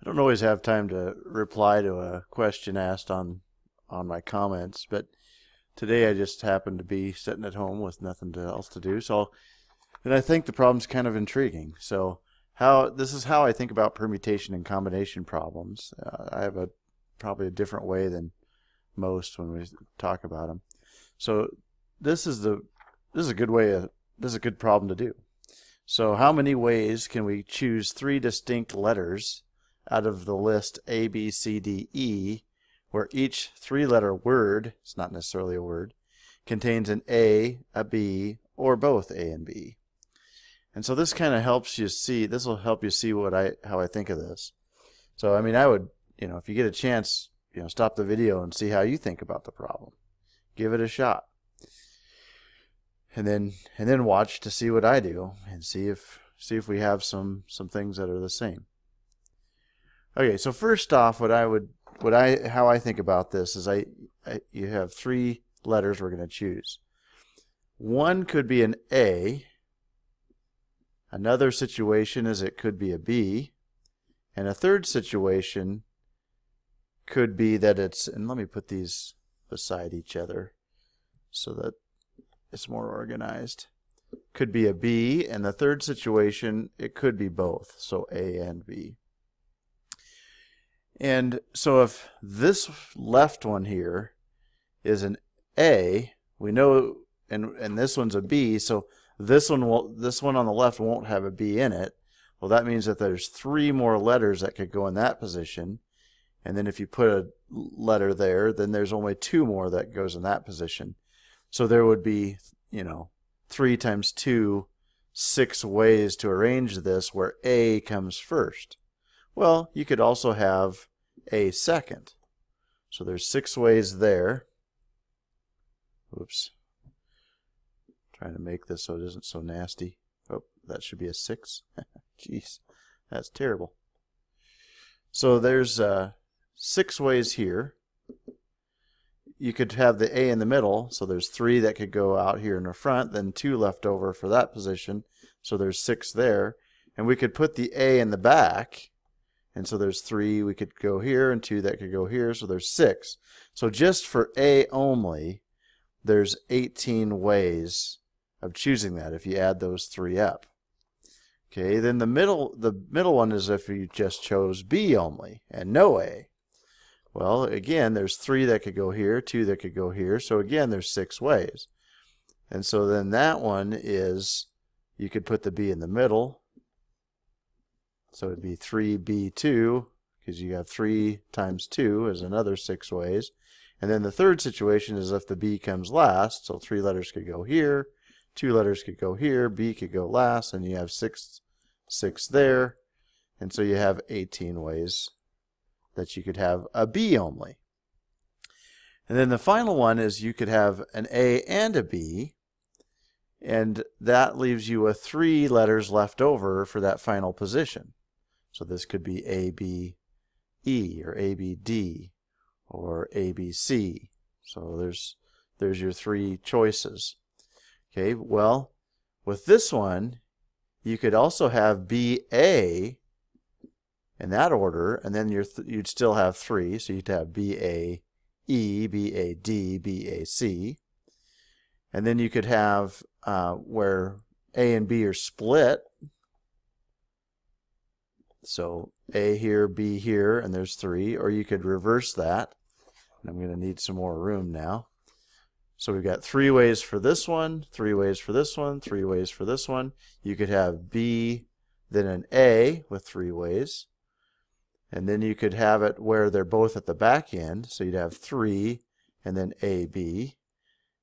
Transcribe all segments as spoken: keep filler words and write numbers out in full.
I don't always have time to reply to a question asked on on my comments, but today I just happened to be sitting at home with nothing else to do. So, and I think the problem's kind of intriguing. So, how this is how I think about permutation and combination problems. Uh, I have a probably a different way than most when we talk about them. So, this is the this is a good way of, this is a good problem to do. So, how many ways can we choose three distinct letters out of the list A, B, C, D, E, where each three-letter word, it's not necessarily a word, contains an A, a B, or both A and B. And so this kind of helps you see, this will help you see what I how I think of this. So I mean, I would, you know, if you get a chance, you know, stop the video and see how you think about the problem. Give it a shot. And then and then watch to see what I do and see if see if we have some some things that are the same. Okay, so first off, what I would, what I, how I think about this is, I, I you have three letters we're going to choose. One could be an A. Another situation is it could be a B, and a third situation could be that it's. And let me put these beside each other so that it's more organized. Could be a B, and the third situation it could be both, so A and B. And so if this left one here is an A, we know, and and this one's a B, so this one will, this one on the left won't have a B in it. Well, that means that there's three more letters that could go in that position. And then if you put a letter there, then there's only two more that goes in that position. So there would be, you know, three times two, six ways to arrange this where A comes first. Well, you could also have A second. So there's six ways there. Oops. I'm trying to make this so it isn't so nasty. Oh, that should be a six. Jeez, that's terrible. So there's uh, six ways here. You could have the A in the middle, so there's three that could go out here in the front, then two left over for that position, so there's six there. And we could put the A in the back, and so there's three we could go here and two that could go here, so there's six. So just for A only, there's eighteen ways of choosing that if you add those three up. Okay, then the middle the middle one is if you just chose B only and no A. Well, again, there's three that could go here, two that could go here, so again there's six ways. And so then that one is, you could put the B in the middle. So it'd be three B two, because you have three times two is another six ways. And then the third situation is if the B comes last, so three letters could go here, two letters could go here, B could go last, and you have six, six there. And so you have eighteen ways that you could have a B only. And then the final one is you could have an A and a B, and that leaves you with three letters left over for that final position. So this could be A B E or A B D or A B C. So there's there's your three choices. Okay, well, with this one, you could also have B A in that order, and then you're th you'd still have three. So you'd have B A E, B A D, B A C. And then you could have uh, where A and B are split. So A here, B here, and there's three. Or you could reverse that. And I'm going to need some more room now. So we've got three ways for this one, three ways for this one, three ways for this one. You could have B, then an A with three ways. And then you could have it where they're both at the back end. So you'd have three and then A, B.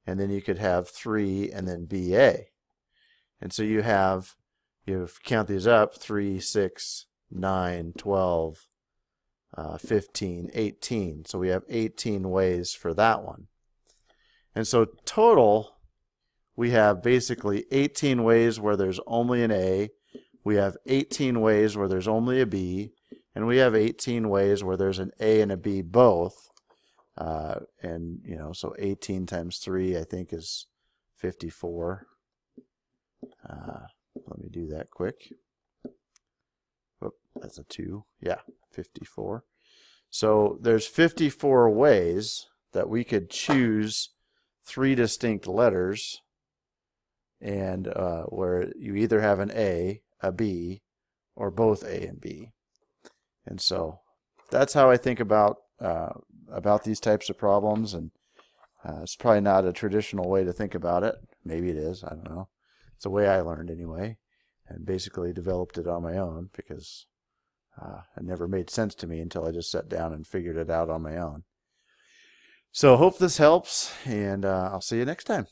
And then you could have three and then B A. And so you have, you have, count these up, three, six, nine, twelve, uh, fifteen, eighteen. So we have eighteen ways for that one. And so total, we have basically eighteen ways where there's only an A. We have eighteen ways where there's only a B. And we have eighteen ways where there's an A and a B both. Uh, and, you know, so eighteen times three, I think, is fifty-four. Uh, let me do that quick. Oop, That's a two. Yeah, fifty-four. So there's fifty-four ways that we could choose three distinct letters, and uh, where you either have an A, a B, or both A and B. And so that's how I think about uh, about these types of problems, and uh, it's probably not a traditional way to think about it. Maybe it is, I don't know. It's the way I learned anyway, and basically developed it on my own, because uh, it never made sense to me until I just sat down and figured it out on my own. So hope this helps, and uh, I'll see you next time.